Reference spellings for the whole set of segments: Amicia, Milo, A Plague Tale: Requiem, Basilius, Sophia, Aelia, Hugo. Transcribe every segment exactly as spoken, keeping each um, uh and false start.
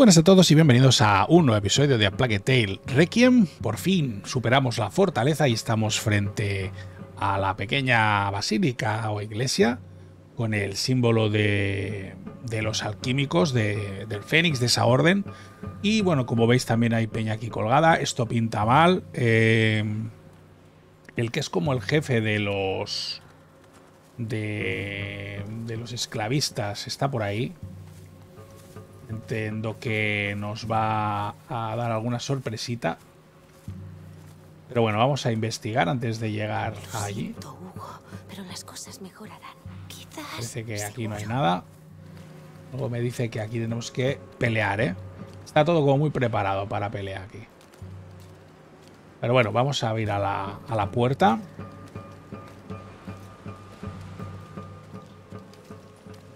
buenas a todos y bienvenidos a un nuevo episodio de A Plague Tale: Requiem. Por fin superamos la fortaleza y estamos frente a la pequeña basílica o iglesia con el símbolo de, de los alquímicos, de, del Fénix, de esa orden. Y bueno, como veis también hay peña aquí colgada, esto pinta mal. Eh, el que es como el jefe de los, de, de los esclavistas está por ahí. Entiendo que nos va a dar alguna sorpresita. Pero bueno, vamos a investigar antes de llegar allí. Lo siento, Hugo, pero las cosas mejorarán. Quizás. Parece que aquí no hay nada. Luego me dice que aquí tenemos que pelear, ¿eh? Está todo como muy preparado para pelear aquí. Pero bueno, vamos a ir a la, a la puerta.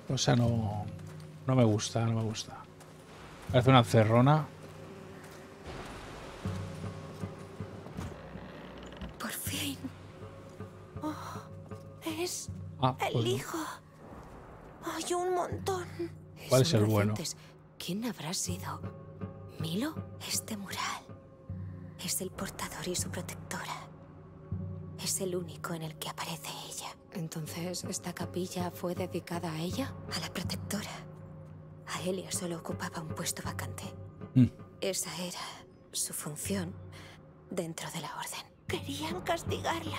Cosa no... No me gusta, no me gusta. Parece una cerrona. Por fin. Oh, es ah, el pues hijo. No. Hay un montón. ¿Cuál es el bueno? ¿Quién habrá sido? ¿Milo? Este mural es el portador y su protectora. Es el único en el que aparece ella. Entonces, ¿esta capilla fue dedicada a ella? A la protectora. Aelia solo ocupaba un puesto vacante. Mm. Esa era su función dentro de la orden. Querían castigarla.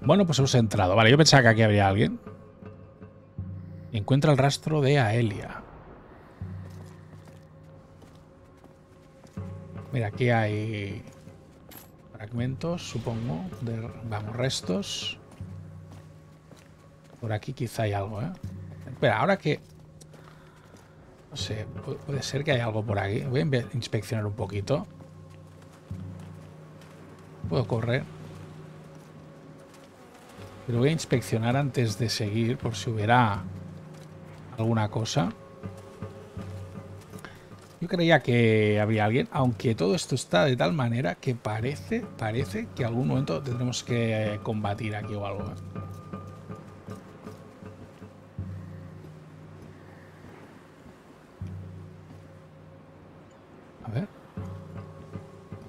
Bueno, pues hemos entrado. Vale, yo pensaba que aquí habría alguien. Encuentra el rastro de Aelia. Mira, aquí hay fragmentos, supongo. De, vamos, restos. Por aquí quizá hay algo, ¿eh? Espera, ahora que... No sé, puede ser que haya algo por aquí. Voy a inspeccionar un poquito. Puedo correr. Pero voy a inspeccionar antes de seguir, por si hubiera alguna cosa. Yo creía que habría alguien, aunque todo esto está de tal manera que parece, parece que algún momento tendremos que combatir aquí o algo.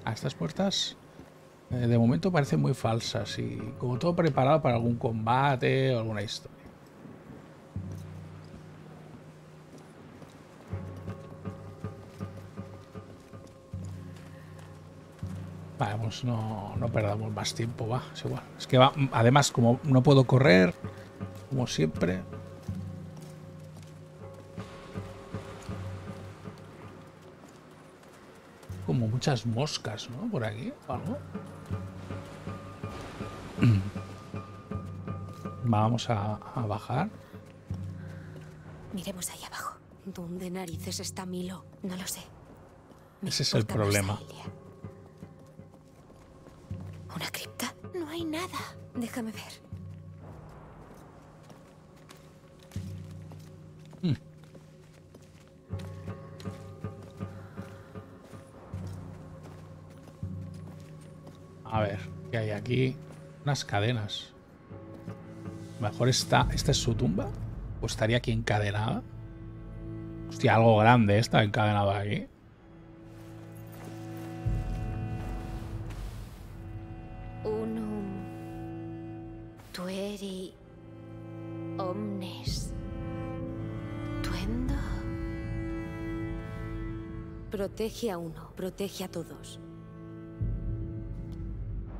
A estas puertas eh, de momento parecen muy falsas y como todo preparado para algún combate o alguna historia. Vamos, no, no perdamos más tiempo, va, es igual. Es que va, además como no puedo correr, como siempre. Como muchas moscas, ¿no? Por aquí, ¿algo? Vamos a, a bajar. Miremos ahí abajo. ¿Dónde narices está Milo? No lo sé. Me Ese es el problema. ¿Una cripta? No hay nada. Déjame ver. Mm. A ver, ¿qué hay aquí? Unas cadenas. Mejor esta, esta es su tumba. ¿O estaría aquí encadenada? Hostia, algo grande está encadenado aquí. Unum tueri omnes tuendo. Protege a uno, protege a todos.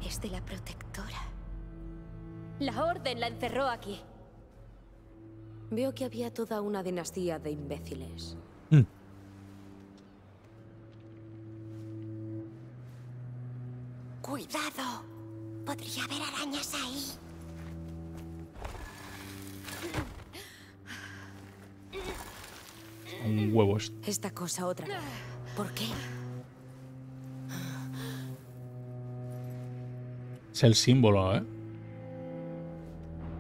Es de la protectora. La orden la encerró aquí. Veo que había toda una dinastía de imbéciles. Mm. ¡Cuidado! Podría haber arañas ahí. Un huevo. Esta cosa otra vez. ¿Por qué? Es el símbolo, ¿eh?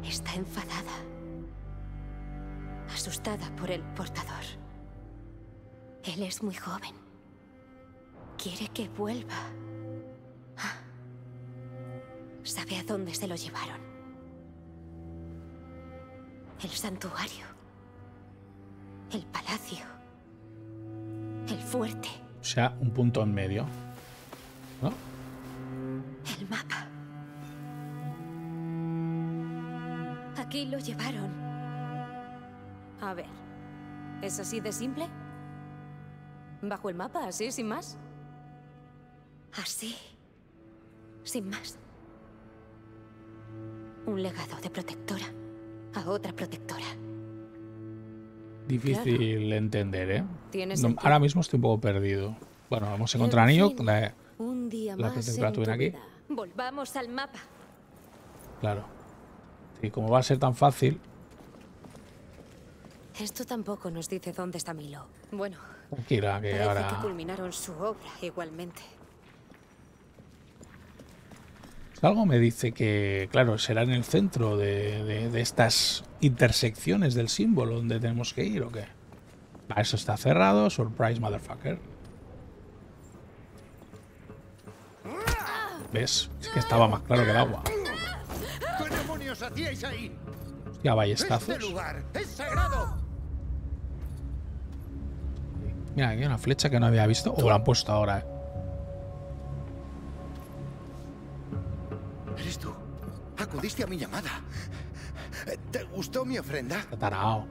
Está enfadada. Asustada por el portador. Él es muy joven. Quiere que vuelva. Ah. Sabe a dónde se lo llevaron. El santuario. El palacio. El fuerte. O sea, un punto en medio. ¿No? El mapa. Aquí lo llevaron. A ver, ¿es así de simple? ¿Bajo el mapa, así, sin más? Así, sin más. Un legado de protectora a otra protectora. Difícil claro. entender, ¿eh? No, ahora mismo estoy un poco perdido. Bueno, vamos a encontrar anillo. La, un día la más temperatura en aquí. Volvamos al mapa. Claro. Y como va a ser tan fácil. Esto tampoco nos dice dónde está Milo. Bueno, tranquila, que ahora. Que culminaron su obra igualmente. Algo me dice que, claro, será en el centro de, de, de estas intersecciones del símbolo donde tenemos que ir, ¿o qué? Ah, eso está cerrado. Surprise, motherfucker. ¿Ves? Es que estaba más claro que el agua. ¿Qué demonios hacíais ahí? Ya ballestazos. Este lugar es sagrado. Mira, aquí hay una flecha que no había visto. O la han puesto ahora, ¿eh? ¿Eres tú? Acudiste a mi llamada. ¿Te gustó mi ofrenda? Tatarao.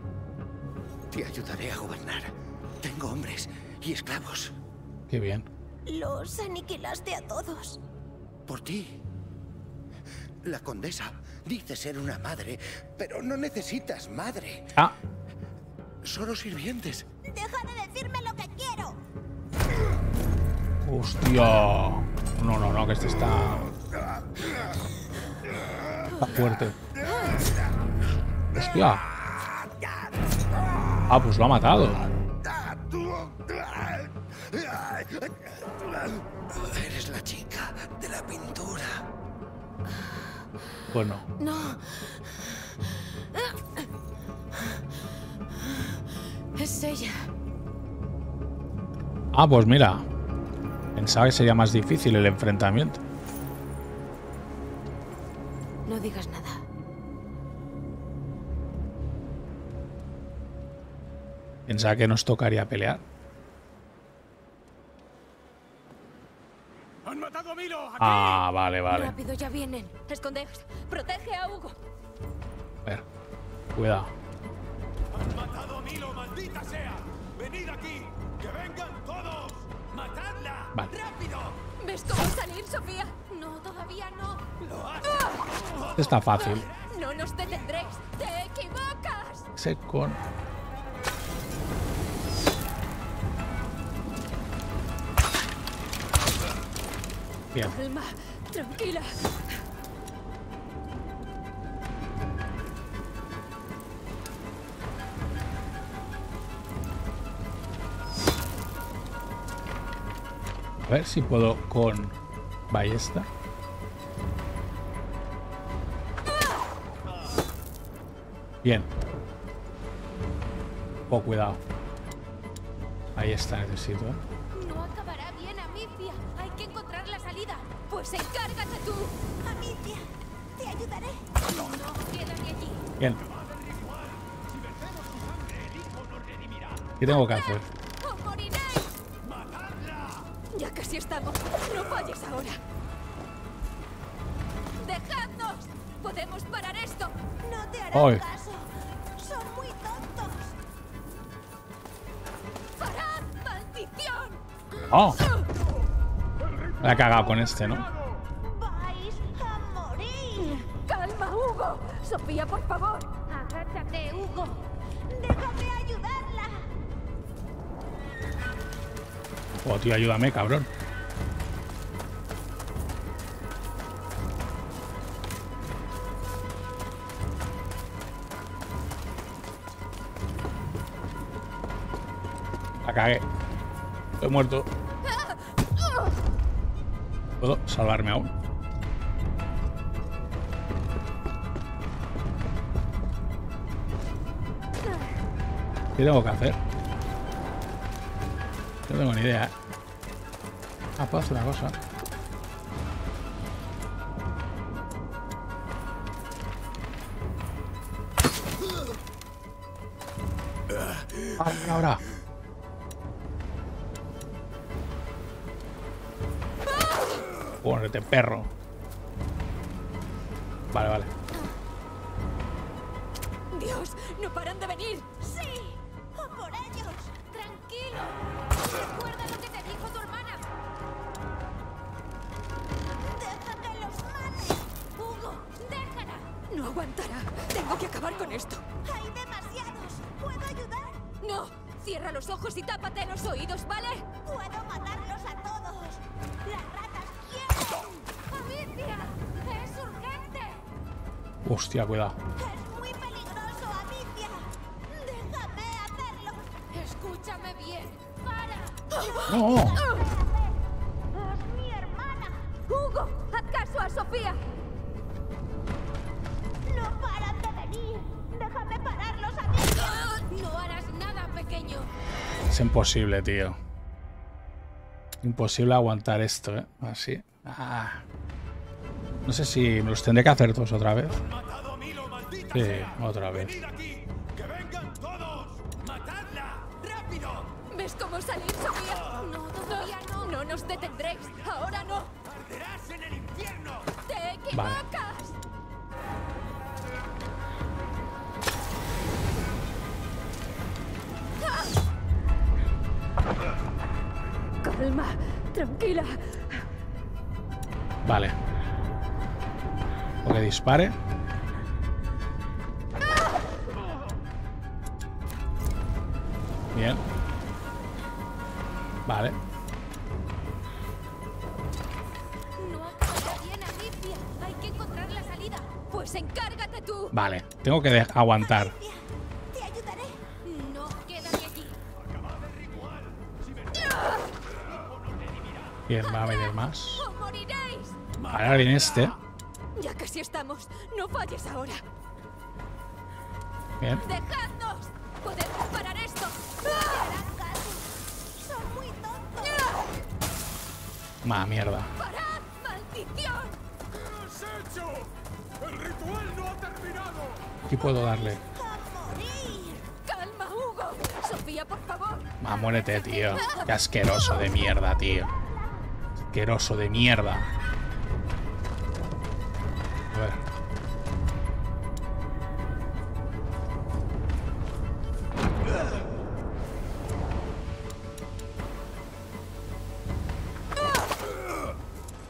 Te ayudaré a gobernar. Tengo hombres y esclavos. Qué bien. Los aniquilaste a todos. Por ti. La condesa dice ser una madre, pero no necesitas madre. Ah. Solo sirvientes. Deja de decirme lo que quiero. Hostia. No, no, no, que este está... Está fuerte. Hostia. Ah, pues lo ha matado. Eres la chica de la pintura. Bueno. No. Es ella. Ah, pues mira. Pensaba que sería más difícil el enfrentamiento. No digas nada. Pensaba que nos tocaría pelear. Han matado a Milo. Aquí. Ah, vale, vale. Rápido, ya vienen. Escondeos. Protege a Hugo. A ver, cuidado. Han matado a Milo, maldita sea. Venid aquí, que vengan todos. Matadla. Vale. Rápido. ¿Ves cómo salir, Sofía? No, todavía no. Está fácil. No nos detendréis. Te equivocas. Se con. Bien. Calma, tranquila. A ver si puedo con ballesta. Bien. Oh, cuidado. Ahí está, necesito. No acabará bien, Amicia. Hay que encontrar la salida. Pues encárgate tú. Amicia, te ayudaré. No, no, quédate aquí. Bien. ¿Qué tengo que hacer? ¡Os moriréis! ¡Matadla! Ya casi estamos. No falles ahora. ¡Dejadnos! Podemos parar esto. No te harán Oy. caso. Son muy tontos. ¡Parad, maldición! Oh. La he cagado con este, ¿no? Vais a morir. Calma, Hugo. Sofía, por favor. Agáchate, Hugo. Déjame ayudarla. Oh, tío, ayúdame, cabrón. Cagué. Estoy muerto. ¿Puedo salvarme aún? ¿Qué tengo que hacer? No tengo ni idea, ¿eh? Ah, puedo hacer una cosa. Ah, ahora. Muérete, perro. Vale, vale. Dios, no paran de venir. Sí, o por ellos. Tranquilo. Recuerda lo que te dijo tu hermana. Deja que los mate. Hugo, déjala. No aguantará. Tengo que acabar con esto. Hay demasiados. ¿Puedo ayudar? No. Cierra los ojos y tápate los oídos, ¿vale? Puedo matarlos a todos. Las ratas quieren. ¡Amicia! ¡Es urgente! Hostia, cuidado. Es muy peligroso, Amicia. Déjame hacerlo. Escúchame bien. ¡Para! ¡No! ¡No! ¡Es mi hermana! ¡Hugo! ¡Haz caso a Sophia! ¡No paran de venir! ¡Déjame pararlos, Amicia! ¡No harás nada, pequeño! Es imposible, tío. Imposible aguantar esto, ¿eh? Así. Ah. No sé si me los tendré que hacer todos otra vez. Sí, otra vez. ¿Ves cómo salir, Sophia? No, todavía no. No nos detendréis. Ahora no. Arderás en el infierno. ¡Te equivocas! Calma, tranquila. Vale. O que dispare. Bien. Vale. No acaba bien, Amicia. Hay que encontrar la salida. Pues encárgate tú. Vale, tengo que aguantar. Bien, va a venir más. Ahora viene este. Ya casi estamos. No falles ahora. Bien. Dejadnos. Podemos parar esto. Son muy tontos. Ma mierda. Parad, maldición. ¿Qué has hecho? El ritual no ha terminado. ¿Qué puedo darle? Calma, Hugo. Sophia, por favor. Ma, muérete, tío. Qué asqueroso de mierda, tío. Asqueroso de mierda. A ver.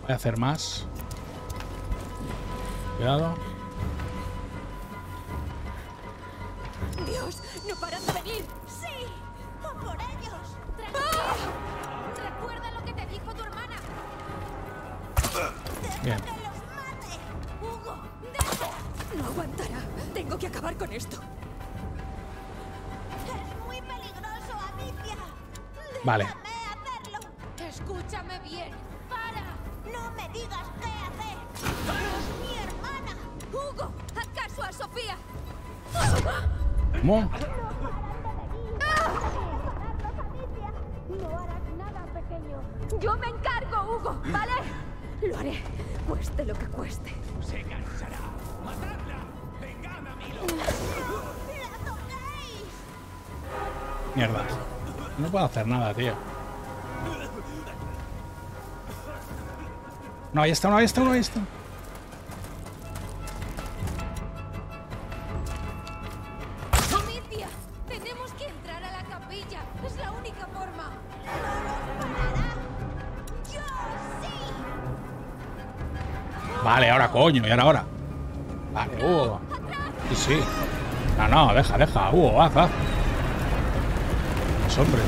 Voy a hacer más. Cuidado. Dios, no paran de venir. Sí, o por ellos. ¡Ah! Recuerda lo que te dijo tu hermana. Bien. No aguantará. Tengo que acabar con esto. Es muy peligroso, Amicia. Vale. Hacerlo. Escúchame bien. Para. No me digas qué hacer. Es mi hermana. Hugo, haz caso a Sophia. ¿Cómo? No harás nada, pequeño. Yo me encargo, Hugo, ¿vale? Lo haré, cueste lo que cueste. Se cansará. Matadla. Vengan a Milo. ¡La toquéis! Mierda. No puedo hacer nada, tío. No, ahí está, no, ahí está, no, ahí está. Amicia, tenemos que entrar a la capilla. Es la única forma. Vale, ahora coño, y ahora, ahora. Vale, Hugo. Sí, sí. No, no, deja, deja. Hugo, haz, haz. Pues hombre.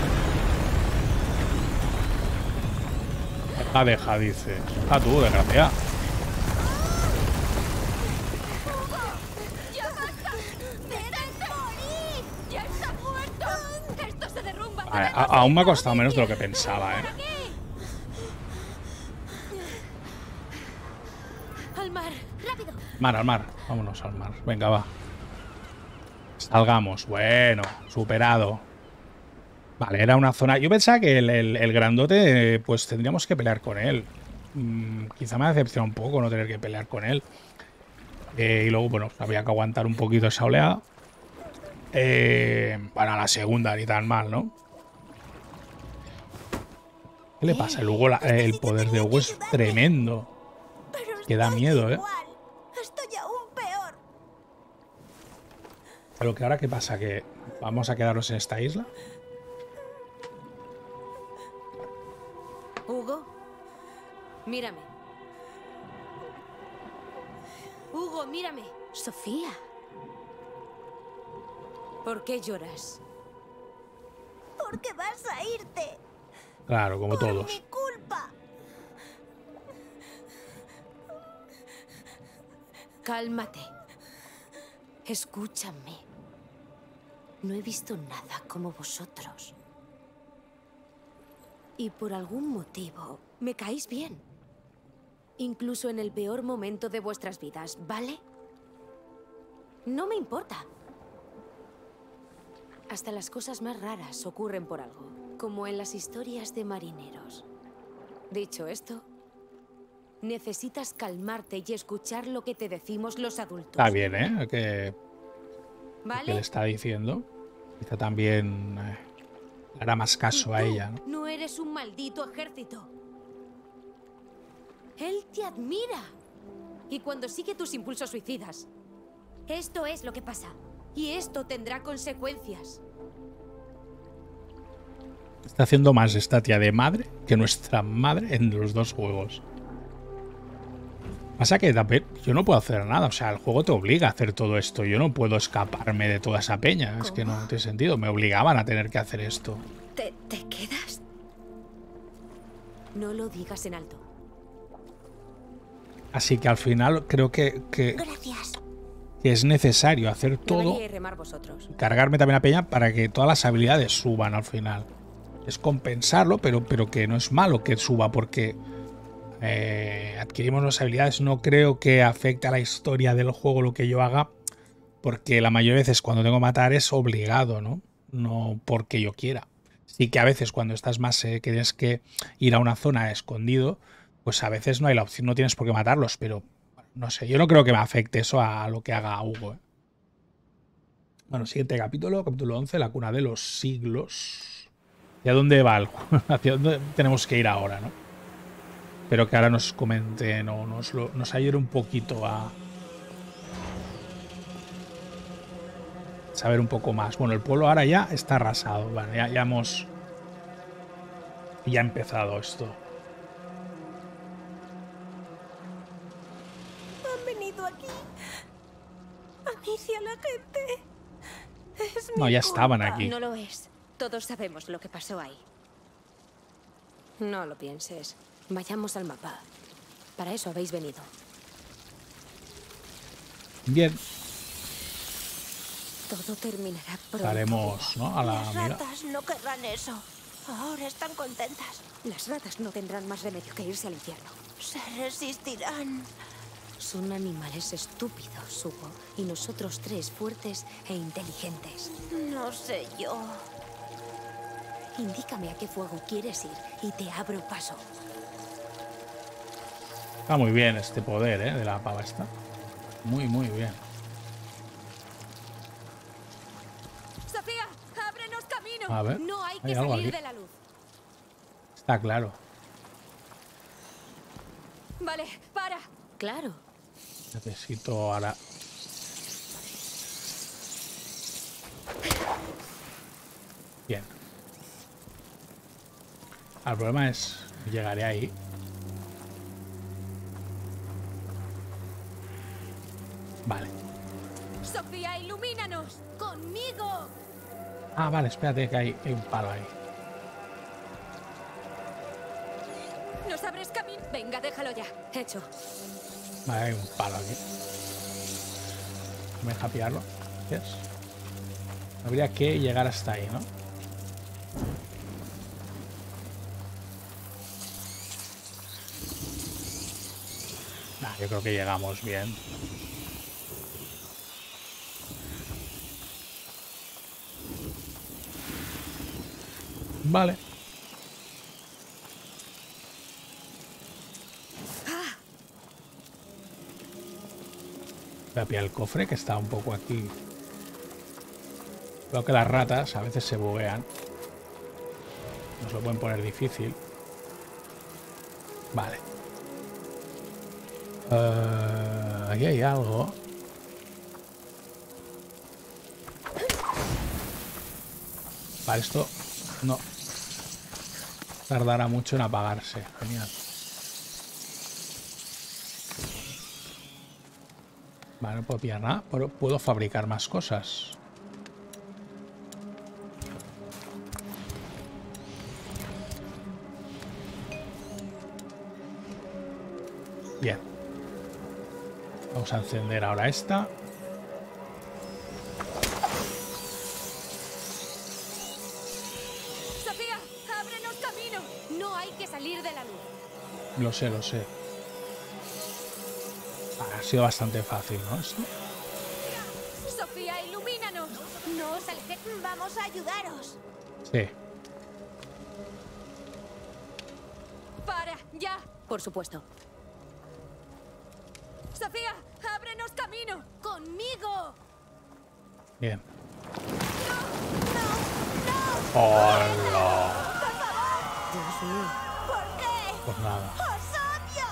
Deja, deja, dice. Deja tú, desgraciada. Vale, a, aún me ha costado menos de lo que pensaba, eh. Mar, al mar. Vámonos al mar. Venga, va. Salgamos. Bueno, superado. Vale, era una zona... Yo pensaba que el, el, el grandote, pues tendríamos que pelear con él. Mm, quizá me ha decepcionado un poco no tener que pelear con él. Eh, y luego, bueno, había que aguantar un poquito esa oleada. Eh, bueno, a la segunda ni tan mal, ¿no? ¿Qué le pasa? Luego la, el poder de Hugo es tremendo. que da miedo, ¿eh? Estoy aún peor. A lo que ahora, ¿qué pasa? ¿Que vamos a quedarnos en esta isla? Hugo, mírame. Hugo, mírame. Sofía. ¿Por qué lloras? Porque vas a irte. Claro, como todos. Por mi culpa. Cálmate. Escúchame. No he visto nada como vosotros. Y por algún motivo me caéis bien. Incluso en el peor momento de vuestras vidas, ¿vale? No me importa. Hasta las cosas más raras ocurren por algo, como en las historias de marineros. Dicho esto, necesitas calmarte y escuchar lo que te decimos los adultos. Está bien, ¿eh? Lo que, ¿vale? que le está diciendo. Quizá también eh, hará más caso a ella, ¿no? No eres un maldito ejército. Él te admira. Y cuando sigue tus impulsos suicidas. Esto es lo que pasa. Y esto tendrá consecuencias. Está haciendo más esta tía de madre que nuestra madre en los dos juegos. Pasa que yo no puedo hacer nada. O sea, el juego te obliga a hacer todo esto. Yo no puedo escaparme de toda esa peña. ¿Cómo? Es que no tiene sentido. Me obligaban a tener que hacer esto. ¿Te, te quedas? No lo digas en alto. Así que al final creo que... que... Gracias. Que es necesario hacer todo, cargarme también a peña para que todas las habilidades suban al final. Es compensarlo, pero, pero que no es malo que suba porque eh, adquirimos las habilidades. No creo que afecte a la historia del juego lo que yo haga, porque la mayoría de veces cuando tengo que matar es obligado, ¿no? No porque yo quiera. Sí que a veces cuando estás más, eh, que tienes que ir a una zona escondido, pues a veces no hay la opción, no tienes por qué matarlos, pero... No sé, yo no creo que me afecte eso a lo que haga Hugo, ¿eh? Bueno, siguiente capítulo, capítulo once, la cuna de los siglos. ¿Y a dónde va el juego? ¿Hacia dónde tenemos que ir ahora, no? Espero que ahora nos comenten o nos, lo, nos ayude un poquito a saber un poco más. Bueno, el pueblo ahora ya está arrasado. Bueno, ya, ya hemos... Ya ha empezado esto. Amicia, la gente. Es mi no, ya estaban culpa. Aquí. No lo es. Todos sabemos lo que pasó ahí. No lo pienses. Vayamos al mapa. Para eso habéis venido. Bien. Todo terminará pronto. Haremos, ¿no? A la Las ratas amiga. No querrán eso. Ahora están contentas. Las ratas no tendrán más remedio que irse al infierno. Se resistirán. Son animales estúpidos, Hugo, y nosotros tres fuertes e inteligentes. No sé yo. Indícame a qué fuego quieres ir y te abro paso. Está muy bien este poder, ¿eh? De la pava esta. Muy, muy bien. Sofía, ábrenos camino. A ver, no hay que salir de la luz. Está claro. Vale, para. Claro. Necesito ahora. Bien. El problema es llegaré ahí. Vale. Sofía, ilumínanos conmigo. Ah, vale, espérate que hay, hay un palo ahí. Nos abres camino. Venga, déjalo ya. Hecho. Vale, hay un palo aquí. ¿Me deja pillarlo? Yes. Habría que llegar hasta ahí, ¿no? Nah, yo creo que llegamos bien. Vale. Voy a pillar el cofre que está un poco aquí. Creo que las ratas a veces se buguean. Nos lo pueden poner difícil. Vale. Uh, aquí hay algo. Vale, esto no tardará mucho en apagarse. Genial. Vale, no puedo pillar nada, pero puedo fabricar más cosas. Bien. Vamos a encender ahora esta. Sofía, ábrenos camino. No hay que salir de la luz. Lo sé, lo sé. Ha sido bastante fácil, ¿no? Esto. Sofía, ilumínanos. No os alejéis. Vamos a ayudaros. Sí. Para, ya. Por supuesto. Sofía, ábrenos camino. ¡Conmigo! Bien. ¡No! ¡No! ¡No! ¡Hola! ¡Por favor! Dios mío. ¿Por qué? Por nada. ¡Os odio!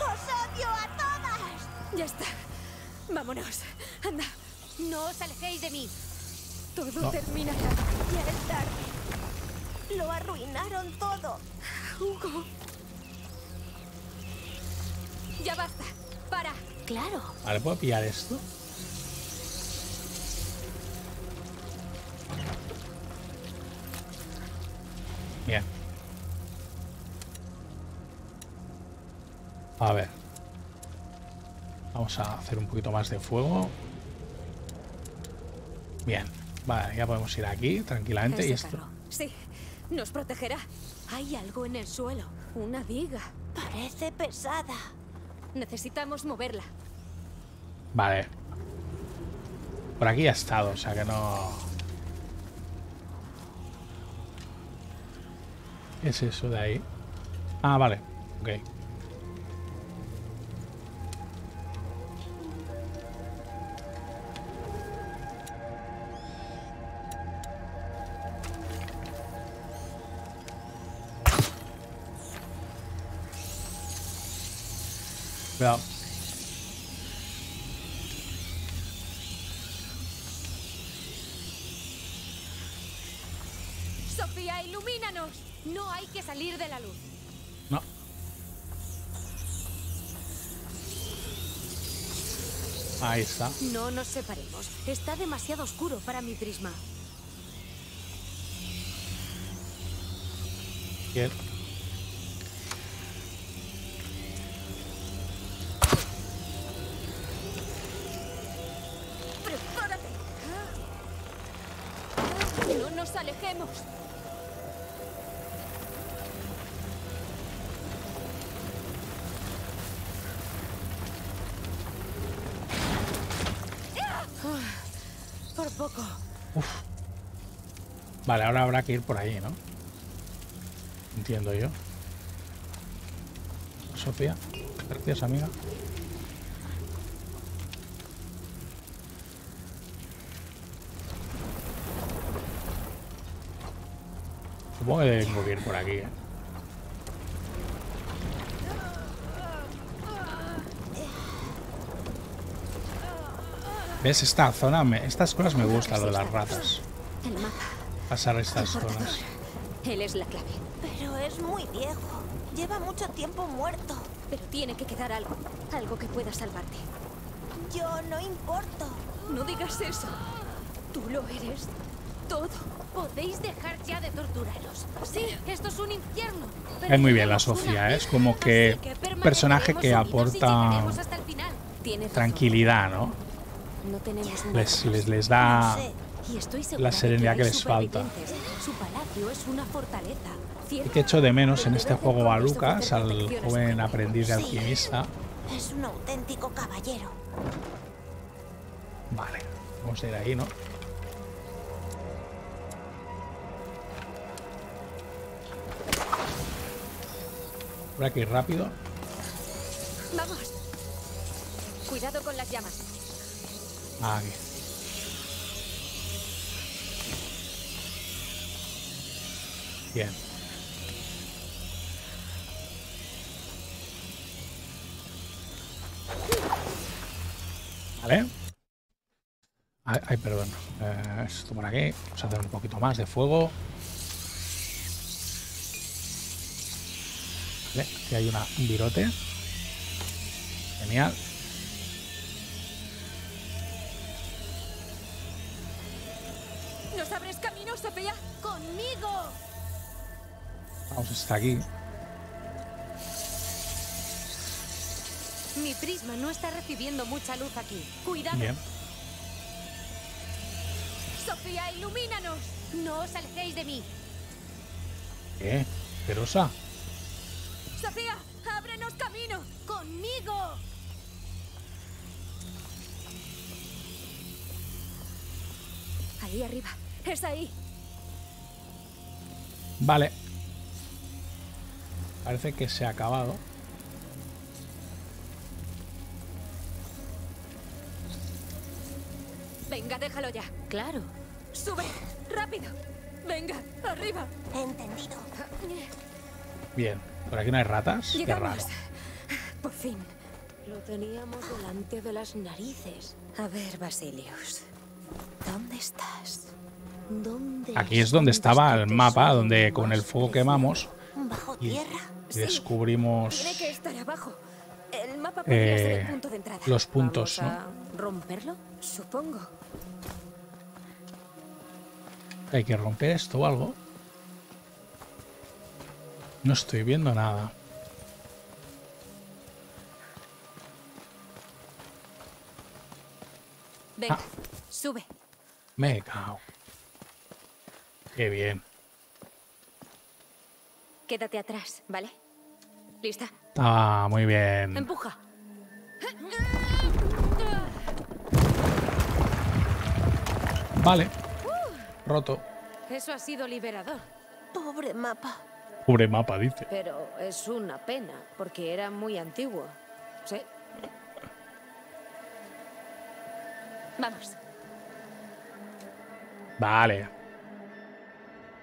¡Os odio a todas! Ya está. Vámonos. Anda. No os alejéis de mí. Todo no. termina ya. Ya es tarde. Lo arruinaron todo. Hugo. Ya basta. Para. Claro. Vale, ¿puedo pillar esto? Bien. A ver. Vamos a hacer un poquito más de fuego. Bien. Vale, ya podemos ir aquí tranquilamente. Ese y esto. Carro. Sí, nos protegerá. Hay algo en el suelo. Una viga. Parece pesada. Necesitamos moverla. Vale. Por aquí ha estado, o sea que no... ¿Qué es eso de ahí? Ah, vale. Ok. Cuidado. Sofía, ilumínanos. No hay que salir de la luz. No. Ahí está. No nos separemos. Está demasiado oscuro para mi prisma. Bien. Alejemos. Uh, por poco. Uf. Vale, ahora habrá que ir por ahí, ¿no? Entiendo yo. Sofía, gracias, amiga. Supongo que deben mover por aquí, ¿eh? ¿Ves? Esta zona, me, estas cosas me gustan, lo de las ratas. Pasar estas zonas. Él es la clave. Pero es muy viejo. Lleva mucho tiempo muerto. Pero tiene que quedar algo. Algo que pueda salvarte. Yo no importo. No digas eso. Tú lo eres. Todo. Podéis dejar ya de torturaros. Sí, esto es un infierno. Es muy bien la Sofía, ¿eh? Es como que un personaje que aporta tranquilidad, ¿no? Les, les, les da la serenidad que les falta. Y que echo de menos en este juego a Lucas, al joven aprendiz de alquimista. Es un auténtico caballero. Vale, vamos a ir ahí, ¿no? Habrá que ir rápido. Vamos. Cuidado con las llamas. Ah, bien. Bien. Vale. Ay, perdón. Eh, esto por aquí. Vamos a hacer un poquito más de fuego. Vale, aquí hay una, un virote. Genial. ¡Nos abres camino, Sophia! ¡Conmigo! Vamos hasta aquí. Mi prisma no está recibiendo mucha luz aquí. Cuidado. Bien. Sophia, ilumínanos. No os alejéis de mí. ¿Qué? Perosa. Sophia, ábrenos camino. Conmigo. Ahí arriba. Es ahí. Vale. Parece que se ha acabado. Venga, déjalo ya. Claro. Sube, rápido. Venga, arriba. Entendido. Bien. Por aquí no hay ratas. Llegamos. Qué raro. Por fin. Lo teníamos delante de las narices. A ver, Basilius. ¿Dónde estás? ¿Dónde Aquí es donde estaba el mapa, donde con el fuego quemamos. ¿Bajo tierra? Y descubrimos. Tiene que estar abajo. El mapa podría ser el punto de entrada. Los puntos, ¿no? ¿Romperlo? Supongo. Hay que romper esto o algo. No estoy viendo nada. Venga, ah. Sube. Me he cagado. Qué bien. Quédate atrás, ¿vale? ¿Lista? Ah, muy bien. Empuja. Vale. Roto. Eso ha sido liberador. Pobre mapa. Pobre mapa, dice. Pero es una pena, porque era muy antiguo. Sí. Vamos. Vale.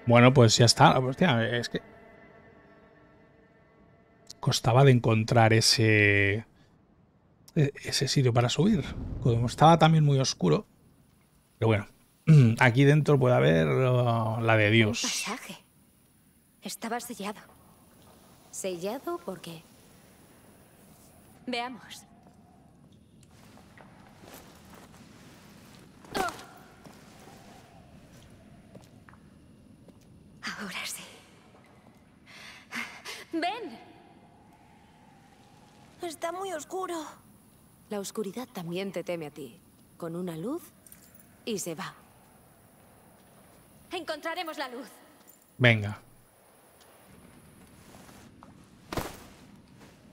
Bueno, pues ya está. Hostia, es que costaba de encontrar ese ese sitio para subir. Como estaba también muy oscuro. Pero bueno. Aquí dentro puede haber uh, la de Dios. Un pasaje. Estaba sellado. ¿Sellado por qué? Veamos. Oh. Ahora sí. ¡Ven! Está muy oscuro. La oscuridad también te teme a ti. Con una luz y se va. Encontraremos la luz. Venga.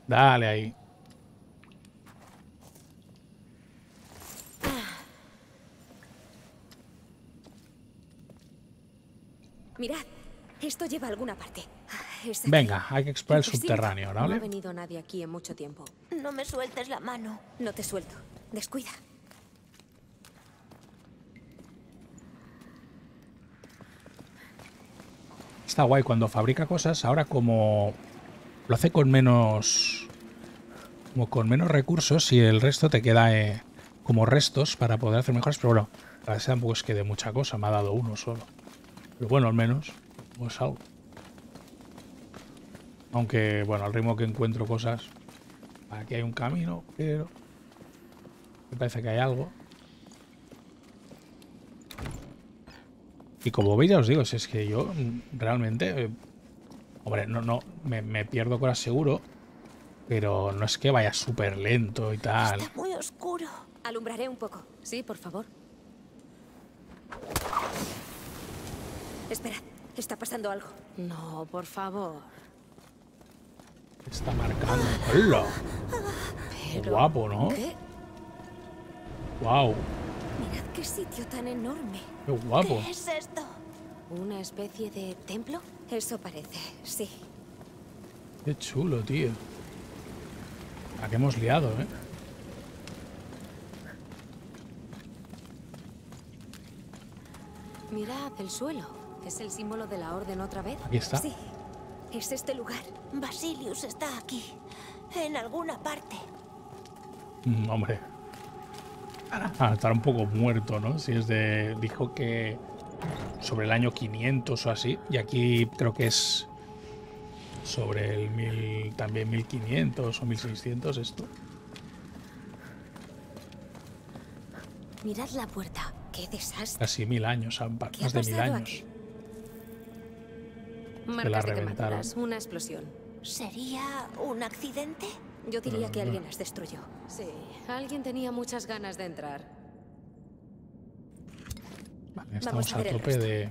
Dale ahí. Mirad, esto lleva a alguna parte. Venga, hay que explorar el subterráneo, ¿vale? No ha venido nadie aquí en mucho tiempo. No me sueltes la mano. No te suelto. Descuida. Está guay cuando fabrica cosas, ahora como lo hace con menos como con menos recursos y el resto te queda eh, como restos para poder hacer mejores, pero bueno, para que tampoco es que de mucha cosa, me ha dado uno solo. Pero bueno, al menos, pues algo. Aunque, bueno, al ritmo que encuentro cosas, aquí hay un camino, pero me parece que hay algo. Y como veis, ya os digo, si es que yo realmente, eh, hombre, no, no, me, me pierdo con seguro, pero no es que vaya súper lento y tal. Está muy oscuro. Alumbraré un poco. Sí, por favor. Espera, está pasando algo. No, por favor. Está marcando. ¡Hola! Qué guapo, ¿no? ¿Qué? Wow. Mirad qué sitio tan enorme. Qué guapo. ¿Qué es esto? ¿Una especie de templo? Eso parece, sí. Qué chulo, tío. ¿A qué hemos liado, eh? Mirad el suelo. ¿Es el símbolo de la orden otra vez? Aquí está. Sí. Es este lugar. Basilius está aquí. En alguna parte. Mm, hombre. Ah, estará un poco muerto, ¿no? Si es de... Dijo que sobre el año quinientos o así. Y aquí creo que es sobre el mil, también mil quinientos o mil seiscientos esto. Mirad la puerta. ¡Qué desastre! Casi mil años, más de mil años. Que la reventaron. Una explosión. ¿Sería un accidente? Yo diría no, que no. Alguien las destruyó. Sí, alguien tenía muchas ganas de entrar. Vale, estamos Vamos a, a tope de...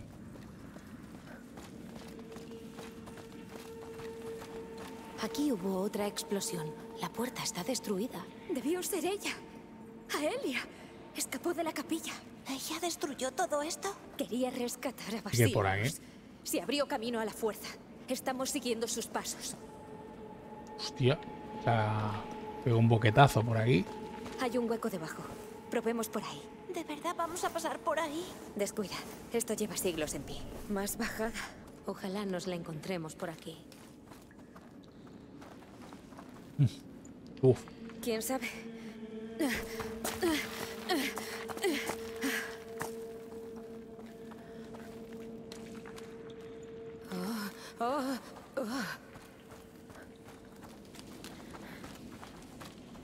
Aquí hubo otra explosión. La puerta está destruida. Debió ser ella. Aelia. Escapó de la capilla. ¿Ella destruyó todo esto? Quería rescatar a Basilius. ¿Qué por ahí? Se abrió camino a la fuerza. Estamos siguiendo sus pasos. Hostia. O sea, pegó un boquetazo por aquí. Hay un hueco debajo. Probemos por ahí. ¿De verdad vamos a pasar por ahí? Descuida. Esto lleva siglos en pie. Más bajada. Ojalá nos la encontremos por aquí. Uf. ¿Quién sabe? Oh, oh, oh.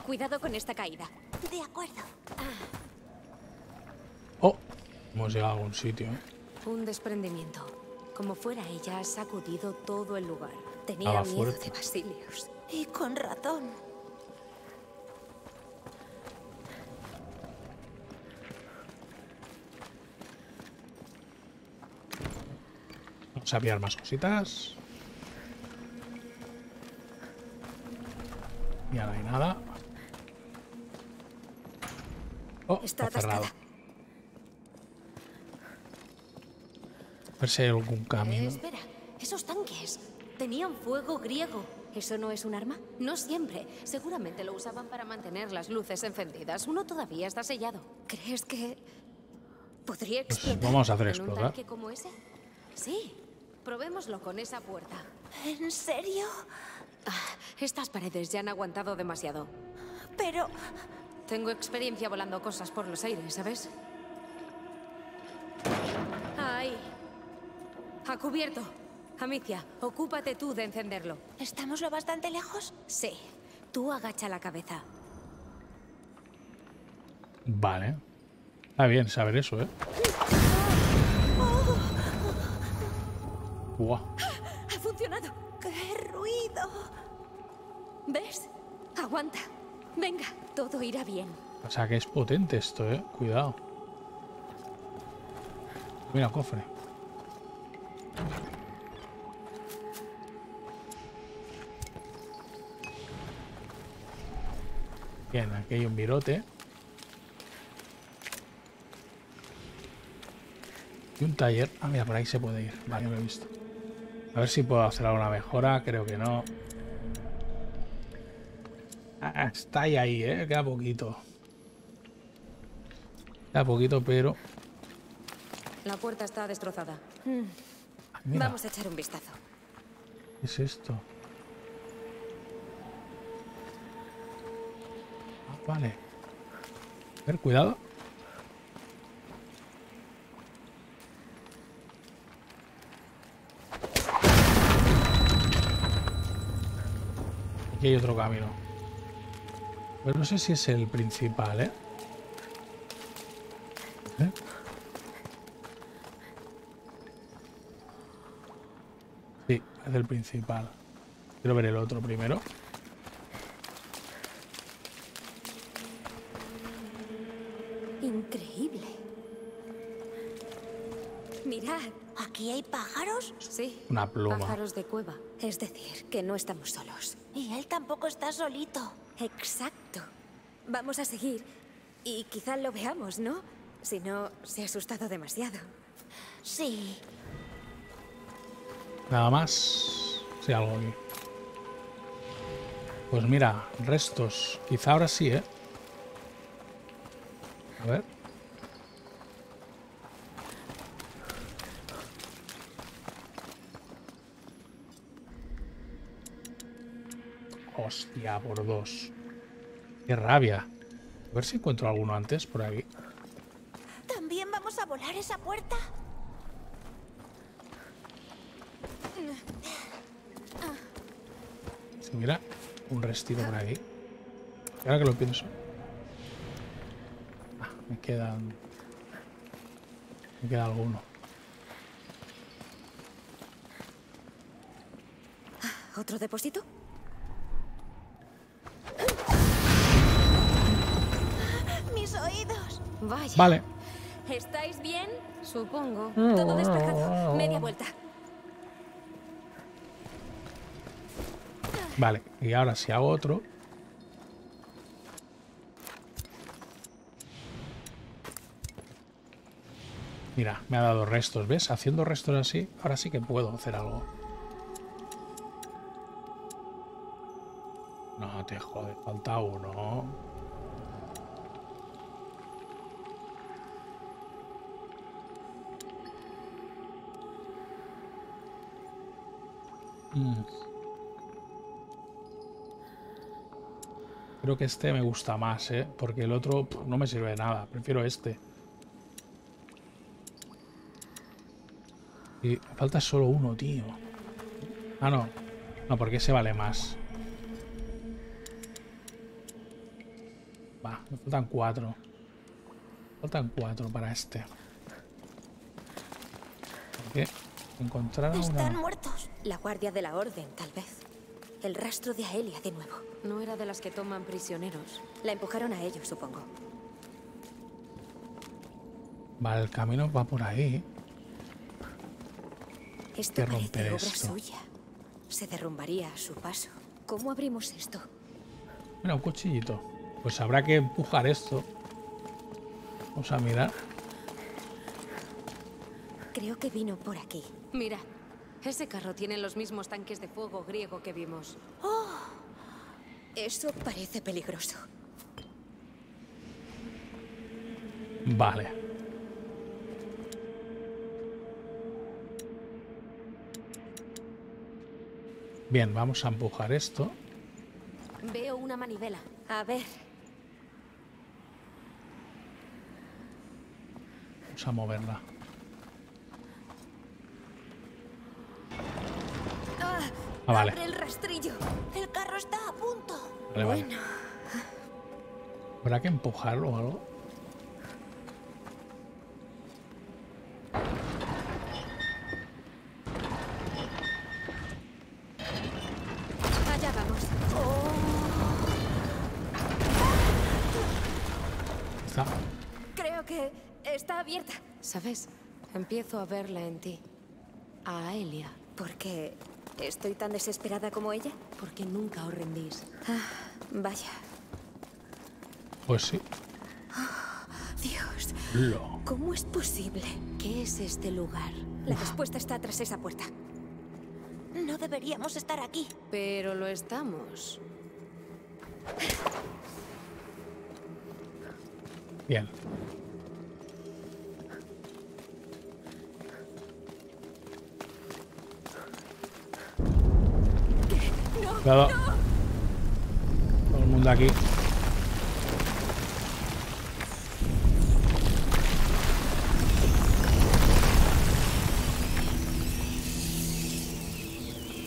Cuidado con esta caída. De acuerdo. Oh, hemos llegado a un sitio, ¿eh? Un desprendimiento. Como fuera, ella ha sacudido todo el lugar. Tenía miedo fuerte. de Basilius. Y con razón. Vamos a pillar más cositas. Y ahora hay nada. Oh, está cerrado. A ver si hay algún camino. Eh, espera, esos tanques tenían fuego griego. ¿Eso no es un arma? No siempre. Seguramente lo usaban para mantener las luces encendidas. Uno todavía está sellado. ¿Crees que podría explotar? Pues vamos a hacer explotar. ¿En un tanque como ese? Sí. Probémoslo con esa puerta. ¿En serio? Ah, estas paredes ya han aguantado demasiado. Pero... Tengo experiencia volando cosas por los aires, ¿sabes? Ahí. A cubierto. Amicia, ocúpate tú de encenderlo. ¿Estamos lo bastante lejos? Sí. Tú agacha la cabeza. Vale. Está bien saber eso, ¿eh? Wow. ¡Ha funcionado! ¡Qué ruido! ¿Ves? Aguanta. Venga, todo irá bien. O sea que es potente esto, eh. Cuidado. Mira, cofre. Bien, aquí hay un virote. Y un taller. Ah, mira, por ahí se puede ir. Vale, lo he visto. A ver si puedo hacer alguna mejora. Creo que no. Ah, está ahí, ahí, ¿eh? Queda poquito. Queda poquito, pero... La puerta está destrozada. Ah, vamos a echar un vistazo. ¿Qué es esto? Ah, vale. A ver, cuidado. Hay otro camino, pero no sé si es el principal, ¿eh? ¿Eh? Sí, es el principal. Quiero ver el otro primero. Increíble. Mirad, aquí hay pájaros. Sí. Una pluma. Pájaros de cueva. Es decir, que no estamos solos. Y él tampoco está solito. Exacto. Vamos a seguir. Y quizá lo veamos, ¿no? Si no, se ha asustado demasiado. Sí. Nada más. Sí, algo aquí. Pues mira, restos. Quizá ahora sí, ¿eh? A ver. Hostia, por dos. Qué rabia. ver si encuentro alguno antes por aquí. ¿También vamos a volar esa puerta? Sí, mira, un restito por aquí. Ahora que lo pienso. Ah, me quedan... Me queda alguno. ¿Otro depósito? ¡Mis oídos! Vaya. Vale. ¿Estáis bien? Supongo. Todo despejado. Media vuelta. Vale. Y ahora si hago otro... Mira, me ha dado restos, ¿ves? Haciendo restos así, ahora sí que puedo hacer algo. No te jodes, falta uno. Mm. Creo que este me gusta más, ¿eh? Porque el otro pff, no me sirve de nada, prefiero este. Y falta solo uno, tío. Ah, no. No, porque ese vale más. Va, me faltan cuatro. Faltan cuatro para este. ¿Qué? Encontrar a una... Están muertos. La guardia de la orden, tal vez. El rastro de Aelia de nuevo. No era de las que toman prisioneros. La empujaron a ellos, supongo. Vale, el camino va por ahí. Esto que romper obra esto. Suya. Se derrumbaría a su paso. ¿Cómo abrimos esto? Mira, un cuchillito. Pues habrá que empujar esto. Vamos a mirar. Creo que vino por aquí. Mira, ese carro tiene los mismos tanques de fuego griego que vimos. ¡Oh! Eso parece peligroso. Vale. Bien, vamos a empujar esto. Veo una manivela. A ver. Vamos a moverla. Ah, ah, vale. Abre el rastrillo. El carro está a punto. Vale, vale. Bueno. ¿Habrá que empujarlo o algo? ¿Sabes? Empiezo a verla en ti. A Aelia. ¿Por qué estoy tan desesperada como ella? Porque nunca os rendís. Ah, vaya. Pues sí. Oh, Dios. No. ¿Cómo es posible? ¿Qué es este lugar? La respuesta está tras esa puerta. No deberíamos estar aquí. Pero lo estamos. Bien. Cuidado. No. Todo el mundo aquí.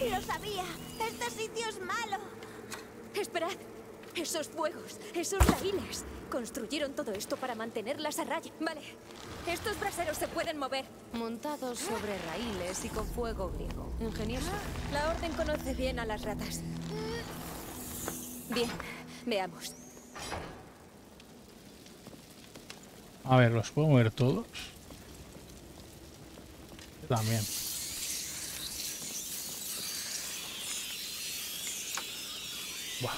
Lo sabía. Este sitio es malo. Esperad. Esos fuegos, esos raíles. Construyeron todo esto para mantenerlas a raya. Vale. Estos braseros se pueden mover. Montados sobre raíles y con fuego griego. Ingenioso. La orden conoce bien a las ratas. Bien, veamos. A ver, ¿los puedo mover todos? Yo también. Buah.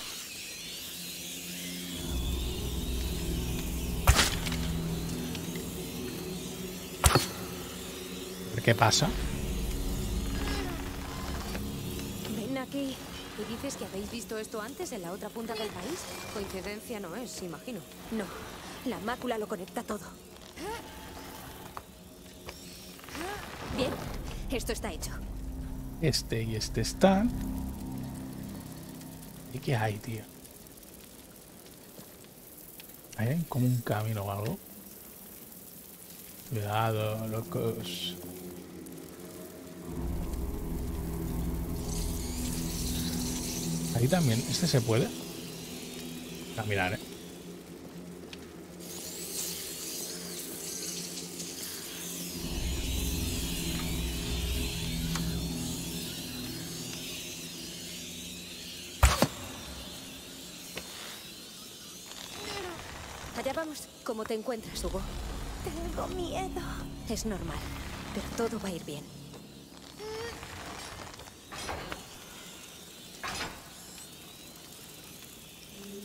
¿Qué pasa? Ven aquí. ¿Y dices que habéis visto esto antes en la otra punta del país? Coincidencia no es, imagino. No. La mácula lo conecta todo. Bien. Esto está hecho. Este y este están. ¿Y qué hay, tío? ¿Hay como un camino o algo? Cuidado, locos. Ahí también. ¿Este se puede? A mirar, eh. Allá vamos. ¿Cómo te encuentras, Hugo? Tengo miedo. Es normal, pero todo va a ir bien.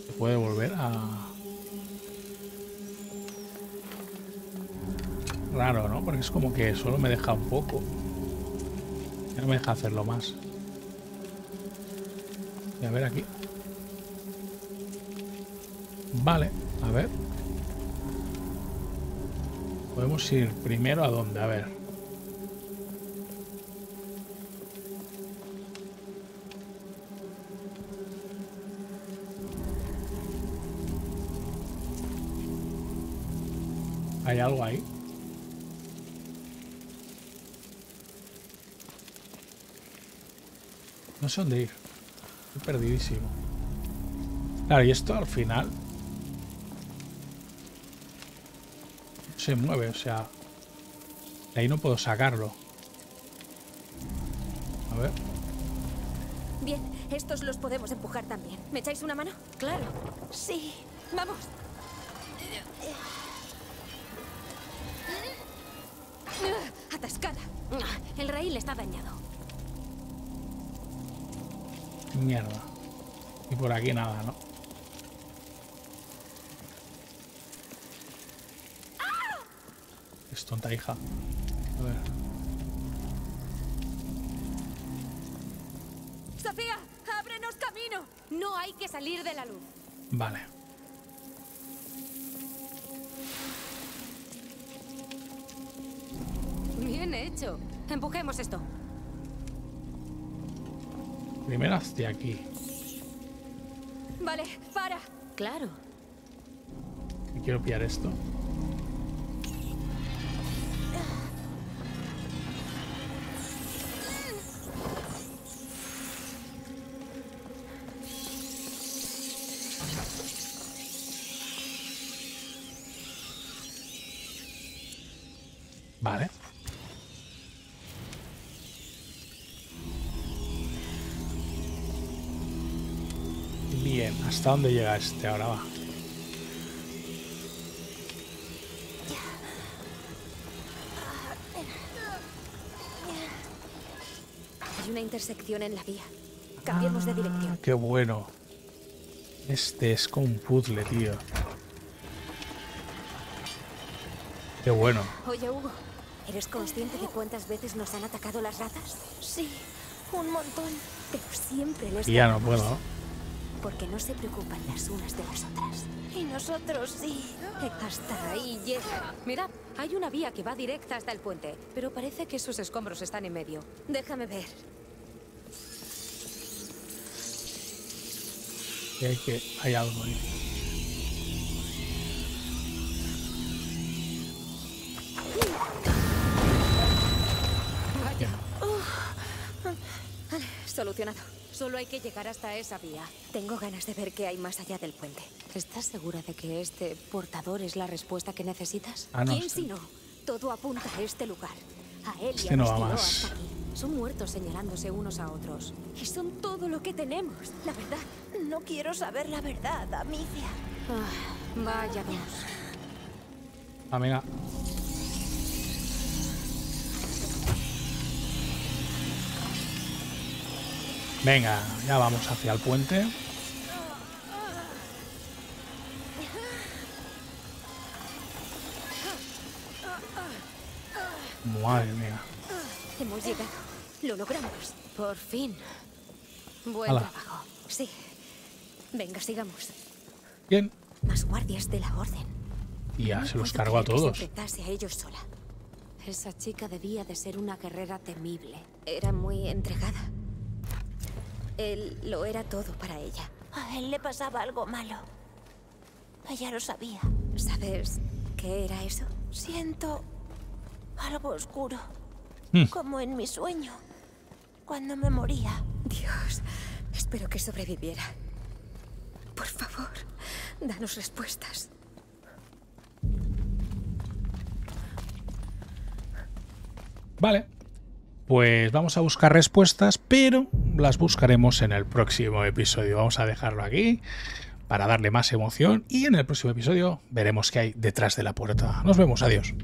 ¿Se puede volver a...? Raro, ¿no? Porque es como que solo me deja un poco. Ya no me deja hacerlo más. Y a ver aquí. Vale, a ver. Podemos ir primero a dónde, a ver. ¿Hay algo ahí? No sé dónde ir. Estoy perdidísimo. Claro, y esto al final... se mueve, o sea, de ahí no puedo sacarlo. A ver. Bien, estos los podemos empujar también. ¿Me echáis una mano? Claro. Sí, vamos. Atascada. El raíl está dañado. Mierda. Y por aquí nada, ¿no? Tonta hija. A ver. Sofía, ábrenos camino. No hay que salir de la luz. Vale. Bien hecho. Empujemos esto. Primero hacia aquí. Vale, para. Claro. Y quiero pillar esto. Vale. Bien, ¿hasta dónde llega este? Ahora va. Hay una intersección en la vía. Cambiemos ah, de dirección. Qué bueno. Este es como un puzzle, tío. Qué bueno. Oye, Hugo. ¿Eres consciente de cuántas veces nos han atacado las ratas? Sí, un montón, pero siempre les... Y ya no puedo. Porque no se preocupan las unas de las otras. Y nosotros sí. Hasta ahí llega. Mira, hay una vía que va directa hasta el puente, pero parece que esos escombros están en medio. Déjame ver. Y hay que... hay algo ahí. Solucionado. Solo hay que llegar hasta esa vía. Tengo ganas de ver qué hay más allá del puente. ¿Estás segura de que este portador es la respuesta que necesitas? Ah, no, ¿quién este... si no? Todo apunta a este lugar. A Aelia este no va más. Hasta aquí. Son muertos señalándose unos a otros. Y son todo lo que tenemos. La verdad, no quiero saber la verdad, Amicia. Ah, vaya Dios. Amiga. Venga, ya vamos hacia el puente. Madre mía. Hemos llegado. Lo logramos. Por fin. Buen Ala. trabajo. Sí. Venga, sigamos. Bien. Más guardias de la orden. Ya, no se los cargo a todos. A ellos sola. Esa chica debía de ser una guerrera temible. Era muy entregada. Él lo era todo para ella. A él le pasaba algo malo. Ella lo sabía. ¿Sabes qué era eso? Siento algo oscuro. Mm. Como en mi sueño. Cuando me moría. Dios, espero que sobreviviera. Por favor, danos respuestas. Vale. Pues vamos a buscar respuestas, pero las buscaremos en el próximo episodio. Vamos a dejarlo aquí para darle más emoción y en el próximo episodio veremos qué hay detrás de la puerta. Nos vemos, adiós.